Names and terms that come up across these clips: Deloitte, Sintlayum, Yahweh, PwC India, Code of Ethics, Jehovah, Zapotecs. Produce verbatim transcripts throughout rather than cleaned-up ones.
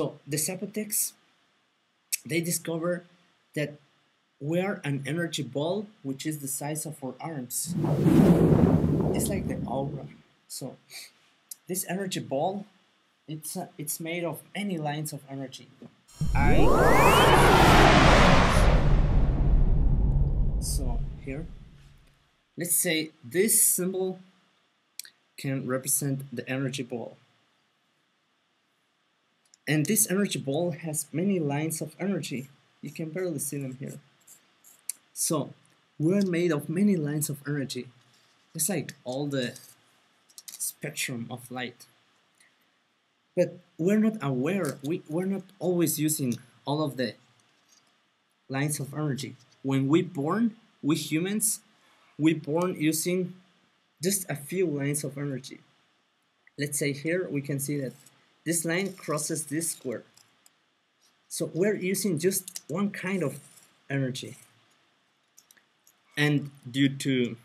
So the Zapotecs, they discover that we are an energy ball which is the size of our arms. It's like the aura. So this energy ball, it's uh, it's made of many lines of energy. I so here, let's say this symbol can represent the energy ball. And this energy ball has many lines of energy. You can barely see them here. So, we're made of many lines of energy. It's like all the spectrum of light. But we're not aware, we, we're not always using all of the lines of energy. When we born, we humans, we born using just a few lines of energy. Let's say here we can see that this line crosses this square. So we're using just one kind of energy. And due to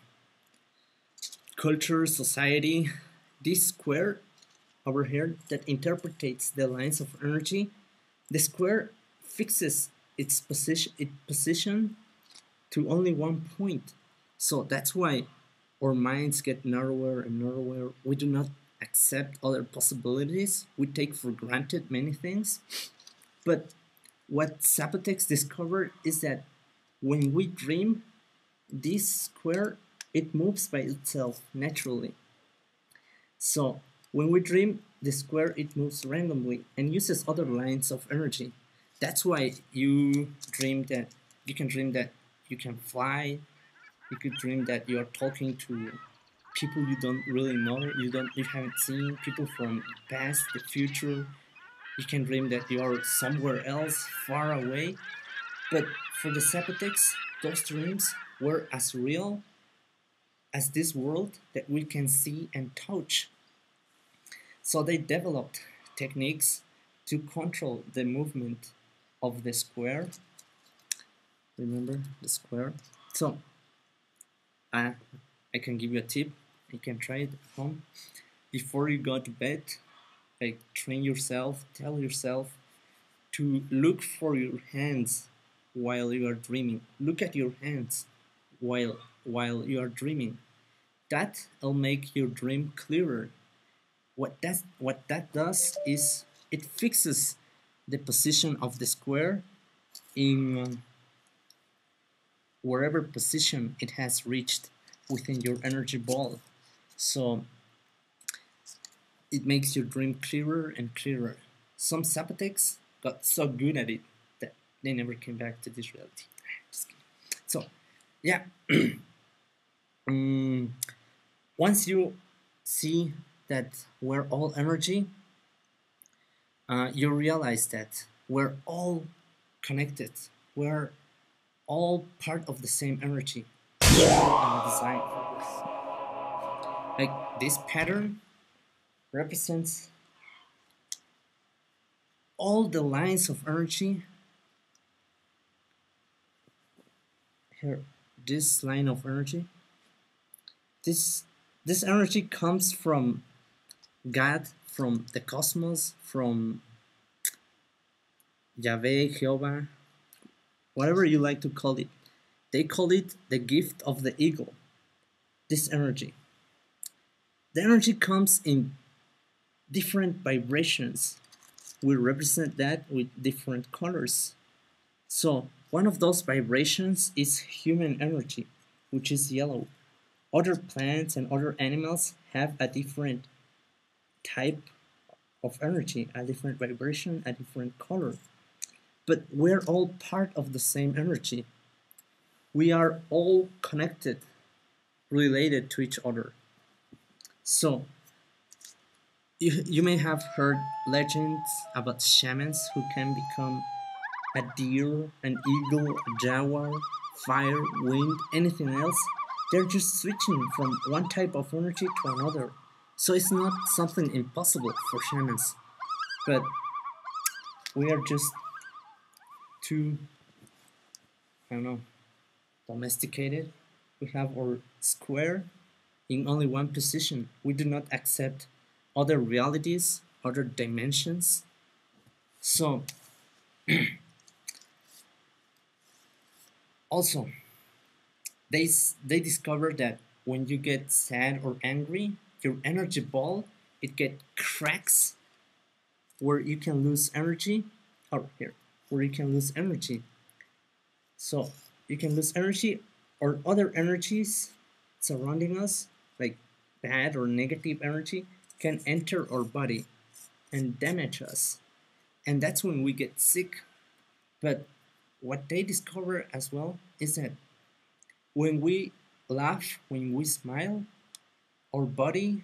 culture, society, this square over here that interprets the lines of energy, the square fixes its position, its position to only one point. So that's why our minds get narrower and narrower. We do not accept other possibilities, we take for granted many things. But what Zapotecs discovered is that when we dream, this square, it moves by itself naturally. So when we dream, the square, it moves randomly and uses other lines of energy. That's why you dream that you can dream that you can fly, you could dream that you're talking to people you don't really know, you don't, you haven't seen, people from the past, the future. You can dream that you are somewhere else, far away. But for the Zapotecs, those dreams were as real as this world that we can see and touch. So they developed techniques to control the movement of the square. Remember the square. So uh, I can give you a tip. You can try it at home. Before you go to bed, like, train yourself, tell yourself to look for your hands while you are dreaming. Look at your hands while while you are dreaming. That will make your dream clearer. What that what that does is it fixes the position of the square in wherever position it has reached within your energy ball. So it makes your dream clearer and clearer. Some Zapotecs got so good at it that they never came back to this reality. Just kidding. So, yeah. um, once you see that we're all energy, uh, you realize that we're all connected. We're all part of the same energy. Uh, design. Like, this pattern represents all the lines of energy. Here, this line of energy, this this energy comes from God, from the cosmos, from Yahweh, Jehovah, whatever you like to call it. They call it the gift of the eagle, this energy. The energy comes in different vibrations. We represent that with different colors. So one of those vibrations is human energy, which is yellow. Other plants and other animals have a different type of energy, a different vibration, a different color. But we're all part of the same energy. We are all connected, related to each other. So, you, you may have heard legends about shamans who can become a deer, an eagle, a jaguar, fire, wind, anything else. They're just switching from one type of energy to another. So it's not something impossible for shamans. But we are just too, I don't know, domesticated. We have our square in only one position. We do not accept other realities, other dimensions. So also they they discovered that when you get sad or angry, your energy ball, it gets cracks where you can lose energy, or here where you can lose energy. So you can lose energy or other energies surrounding us, like bad or negative energy, can enter our body and damage us, and that's when we get sick. But what they discover as well is that when we laugh, when we smile, our body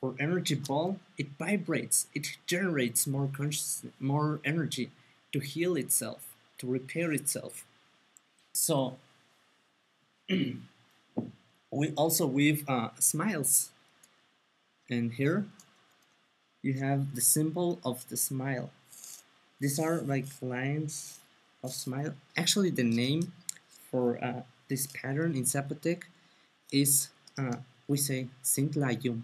or energy ball, it vibrates, it generates more conscious, more energy to heal itself, to repair itself. So we also with uh, smiles, and here you have the symbol of the smile. These are like lines of smile. Actually, the name for uh, this pattern in Zapotec is uh, we say Sintlayum,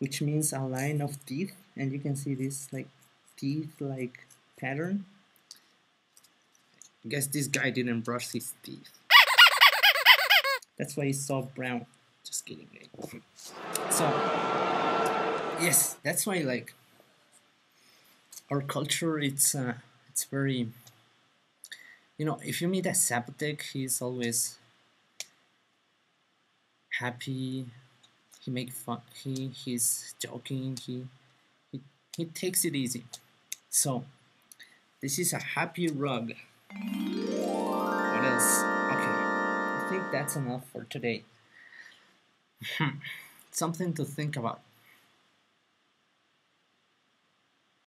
which means a line of teeth, and you can see this like teeth-like pattern. I guess this guy didn't brush his teeth. That's why he's so brown. Just kidding. So yes, that's why like our culture, it's uh, it's very, you know, if you meet a Zapotec, he's always happy. He make fun. He he's joking. He he he takes it easy. So this is a happy rug. What else? Okay, I think that's enough for today. Something to think about.